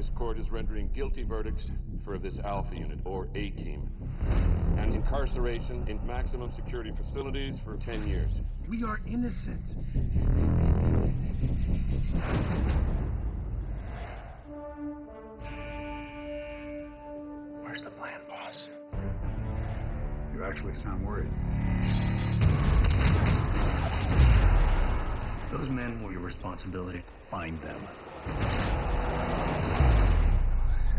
this court is rendering guilty verdicts for this Alpha Unit, or A Team, and incarceration in maximum security facilities for 10 years. We are innocent. Where's the plan, boss? You actually sound worried. Those men were your responsibility. Find them.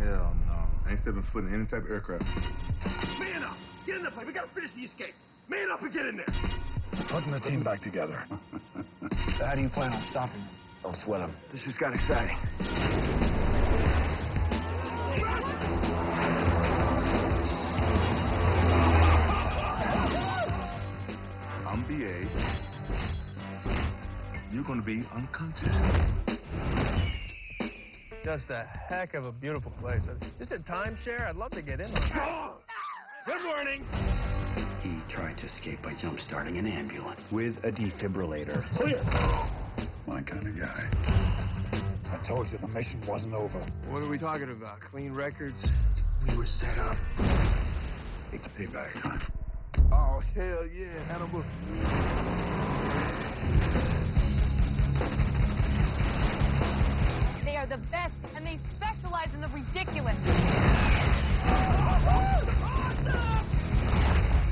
Hell no. I ain't stepping foot in any type of aircraft. Man up! Get in the plane! We gotta finish the escape! Man up and get in there! Putting the team back together. So how do you plan on stopping them? Don't sweat them. This just got exciting. I'm B.A. You're going to be unconscious. Just a heck of a beautiful place. Just a timeshare. I'd love to get in on it. Oh! Good morning. He tried to escape by jump-starting an ambulance with a defibrillator. Clear. My kind of guy. I told you the mission wasn't over. What are we talking about? Clean records? We were set up. It's payback, huh? Oh, hell yeah, Hannibal. They are the best, and they specialize in the ridiculous. Awesome!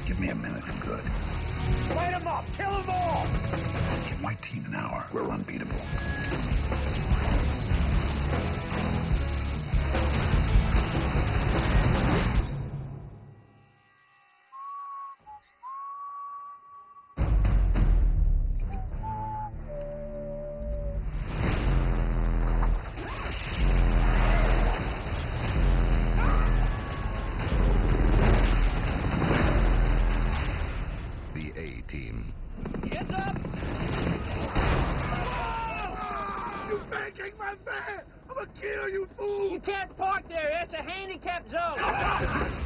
Give me a minute, I'm good. Light them up, kill them all! Give my team an hour, we're unbeatable. Team. Heads up! Oh! You man kicked my van! I'm gonna kill you, fool! You can't park there. That's a handicap zone.